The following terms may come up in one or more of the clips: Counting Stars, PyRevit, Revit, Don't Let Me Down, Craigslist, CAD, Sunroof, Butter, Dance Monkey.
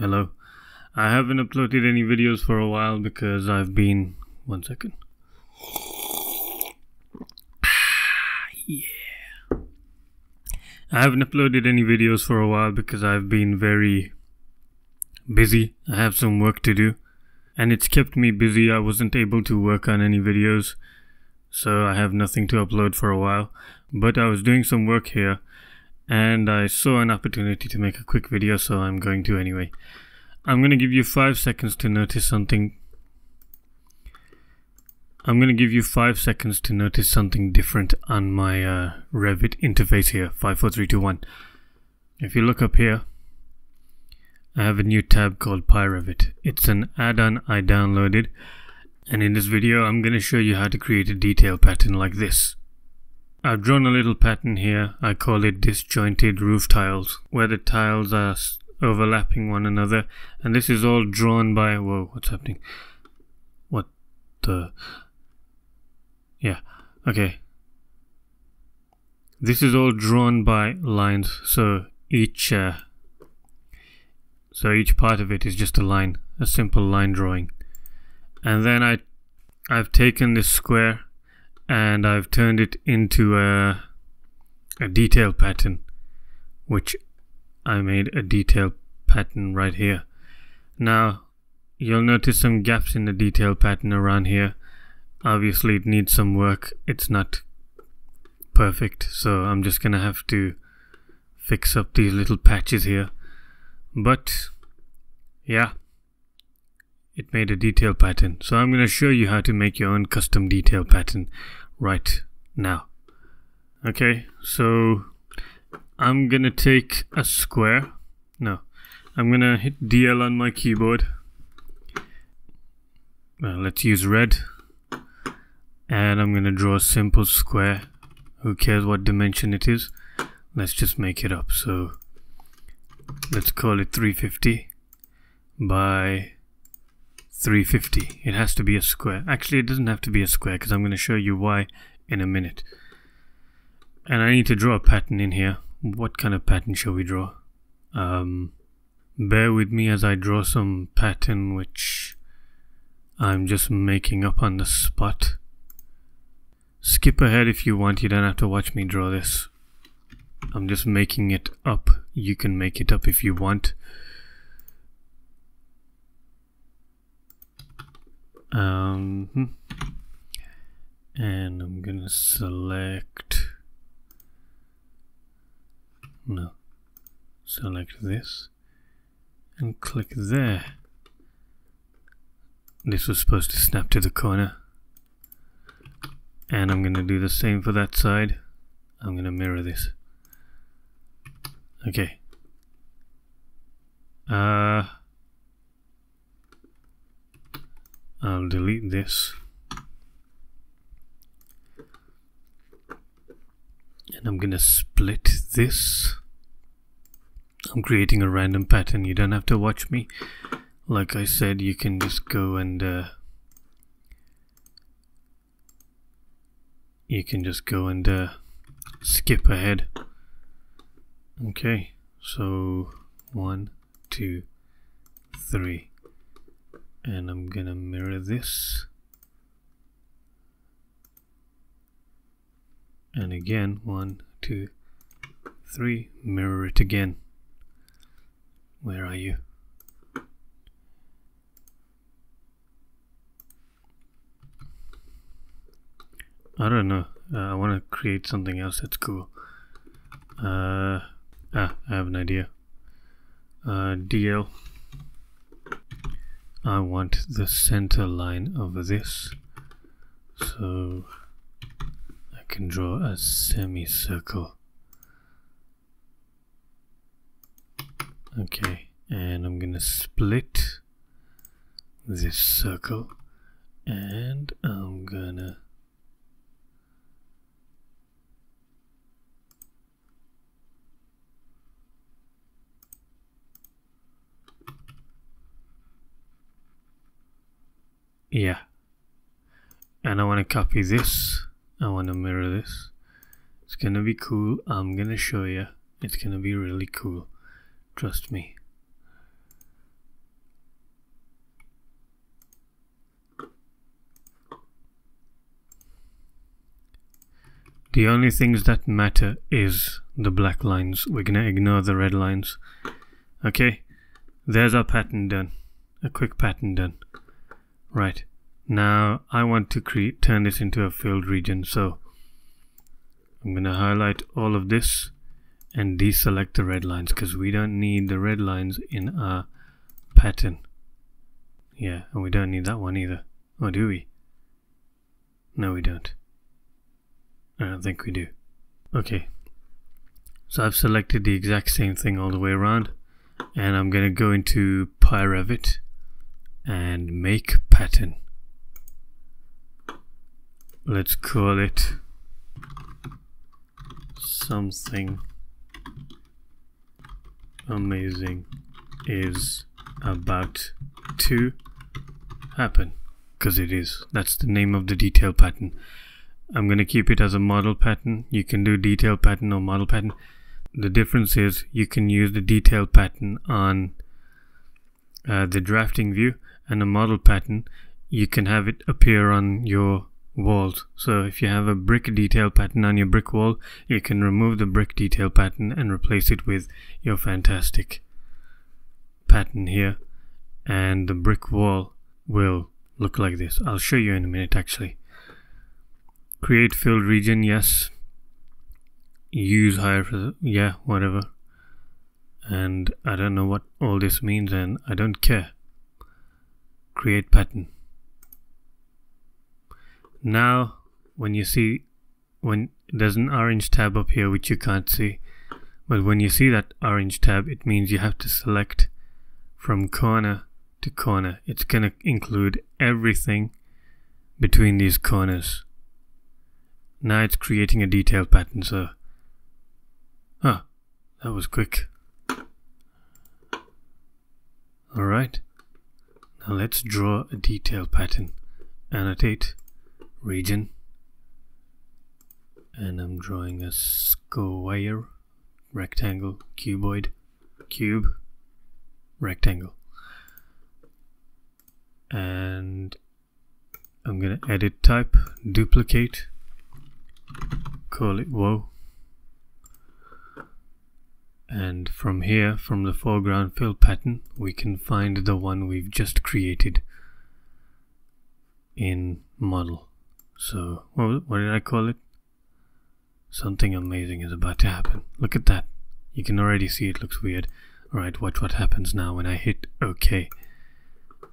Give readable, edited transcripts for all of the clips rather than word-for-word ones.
Hello. I haven't uploaded any videos for a while because I've been... One second. I haven't uploaded any videos for a while because I've been very busy. I have some work to do. And it's kept me busy. I wasn't able to work on any videos, so I have nothing to upload for a while. But I was doing some work here and I saw an opportunity to make a quick video, so I'm going to anyway. I'm going to give you 5 seconds to notice something. I'm going to give you 5 seconds to notice something different on my Revit interface here. 5, 4, 3, 2, 1. If you look up here, I have a new tab called PyRevit. It's an add-on I downloaded, and in this video I'm going to show you how to create a detail pattern like this. I've drawn a little pattern here. I call it disjointed roof tiles, where the tiles are overlapping one another, and this is all drawn by... Whoa, what's happening? What the... Yeah, okay. This is all drawn by lines, so each part of it is just a line, a simple line drawing. And then I've taken this square and I've turned it into a detail pattern, which I made a detail pattern right here. Now, you'll notice some gaps in the detail pattern around here. Obviously, it needs some work. It's not perfect, so I'm just going to have to fix up these little patches here. But yeah, it made a detail pattern, so I'm going to show you how to make your own custom detail pattern right now. Okay, so I'm going to take a square. No, I'm going to hit DL on my keyboard. Well, let's use red, and I'm going to draw a simple square. Who cares what dimension it is? Let's just make it up. So let's call it 350 by 350. It has to be a square. Actually, it doesn't have to be a square, because I'm going to show you why in a minute. And I need to draw a pattern in here. What kind of pattern shall we draw? Bear with me as I draw some pattern which I'm just making up on the spot. Skip ahead if you want. You don't have to watch me draw this. I'm just making it up. You can make it up if you want. And I'm gonna select this and click there. This was supposed to snap to the corner, and I'm gonna do the same for that side. I'm gonna mirror this. Okay. I'll delete this. And I'm going to split this. I'm creating a random pattern. You don't have to watch me. Like I said, you can just go and... you can just go and skip ahead. Okay, so 1, 2, 3. And I'm gonna mirror this. And again, 1, 2, 3, mirror it again. Where are you? I don't know. I wanna create something else that's cool. I have an idea. DL. I want the center line over this, so I can draw a semicircle. Okay, and I'm gonna split this circle, and I'm gonna and I want to copy this. I want to mirror this. It's gonna be cool. I'm gonna show you. It's gonna be really cool, trust me. The only things that matter is the black lines. We're going to ignore the red lines. Okay, there's our pattern done. A quick pattern done. Right, now I want to turn this into a filled region. So I'm going to highlight all of this and deselect the red lines because we don't need the red lines in our pattern. Yeah, and we don't need that one either. Or do we? No, we don't. I don't think we do. Okay, so I've selected the exact same thing all the way around, and I'm going to go into PyRevit and make pattern. Let's call it something amazing is about to happen, because it is. That's the name of the detail pattern. I'm going to keep it as a model pattern. You can do detail pattern or model pattern. The difference is you can use the detail pattern on the drafting view, and a model pattern you can have it appear on your walls. So if you have a brick detail pattern on your brick wall, you can remove the brick detail pattern and replace it with your fantastic pattern here, and the brick wall will look like this. I'll show you in a minute actually. Create filled region, yes. Use higher, yeah, whatever. And I don't know what all this means and I don't care. Create pattern. Now when you see, when there's an orange tab up here which you can't see, but when you see that orange tab, it means you have to select from corner to corner. It's going to include everything between these corners. Now it's creating a detail pattern, so... Huh, that was quick. Alright, now let's draw a detail pattern. Annotate, region. And I'm drawing a square, rectangle, cuboid, cube, rectangle. And I'm going to edit type, duplicate. Call it whoa, and from here, from the foreground fill pattern, we can find the one we've just created in model. So what did I call it? Something amazing is about to happen. Look at that, you can already see it looks weird. Alright, watch what happens now when I hit OK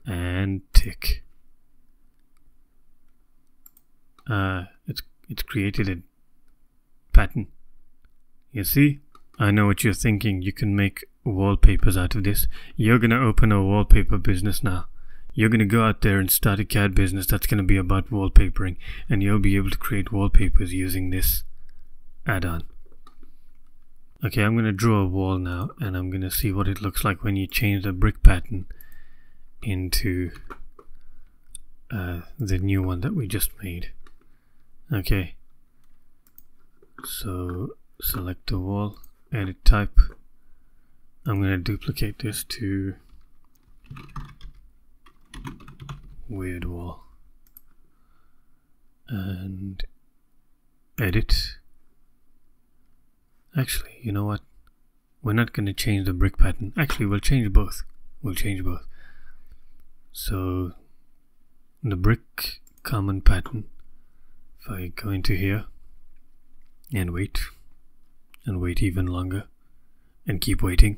and tick. It's created a pattern. You see? I know what you're thinking. You can make wallpapers out of this. You're going to open a wallpaper business now. You're going to go out there and start a CAD business that's going to be about wallpapering, and you'll be able to create wallpapers using this add-on. Okay, I'm going to draw a wall now, and I'm going to see what it looks like when you change the brick pattern into the new one that we just made. Okay, so select the wall, edit type. I'm going to duplicate this to weird wall and edit. Actually, you know what? We're not going to change the brick pattern. Actually, we'll change both. We'll change both. So the brick common pattern. I go into here and wait even longer, and keep waiting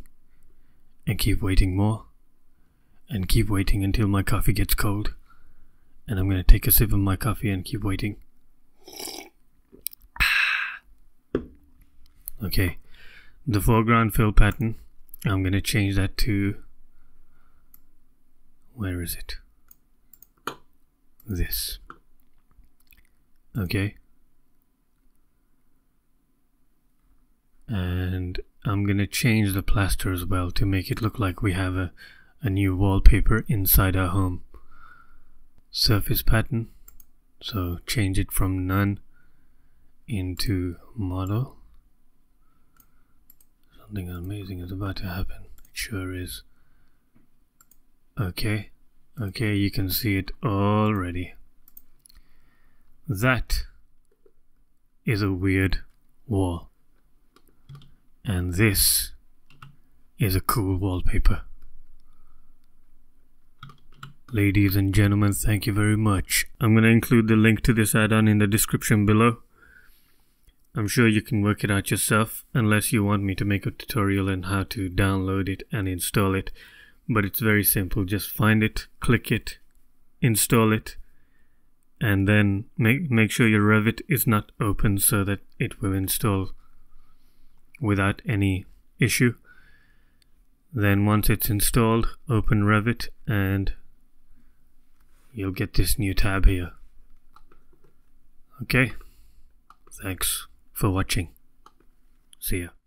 more, and keep waiting until my coffee gets cold, and I'm going to take a sip of my coffee and keep waiting. Okay, the foreground fill pattern, I'm going to change that to, where is it? This. Okay, and I'm going to change the plaster as well to make it look like we have a new wallpaper inside our home. Surface pattern, so change it from none into model. Something amazing is about to happen, it sure is. Okay, okay, you can see it already. That is a weird wall. And this is a cool wallpaper. Ladies and gentlemen, thank you very much. I'm going to include the link to this add-on in the description below. I'm sure you can work it out yourself, unless you want me to make a tutorial on how to download it and install it. But it's very simple. Just find it, click it, install it, and then make sure your Revit is not open so that it will install without any issue. Then once it's installed, open Revit and you'll get this new tab here. Okay, thanks for watching. See ya.